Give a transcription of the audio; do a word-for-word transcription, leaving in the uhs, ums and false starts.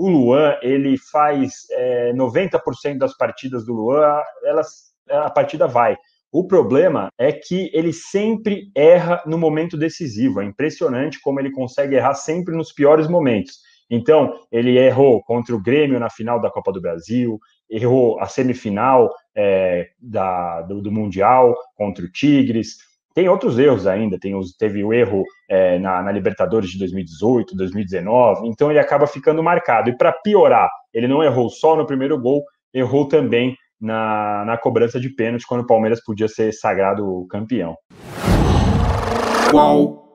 O Luan, ele faz é, noventa por cento das partidas do Luan, elas, a partida vai. O problema é que ele sempre erra no momento decisivo. É impressionante como ele consegue errar sempre nos piores momentos. Então, ele errou contra o Grêmio na final da Copa do Brasil, errou a semifinal é, da, do, do Mundial contra o Tigres. Tem outros erros ainda, tem os, teve o erro é, na, na Libertadores de dois mil e dezoito, dois mil e dezenove, então ele acaba ficando marcado. E para piorar, ele não errou só no primeiro gol, errou também na, na cobrança de pênalti, quando o Palmeiras podia ser sagrado campeão. Uau.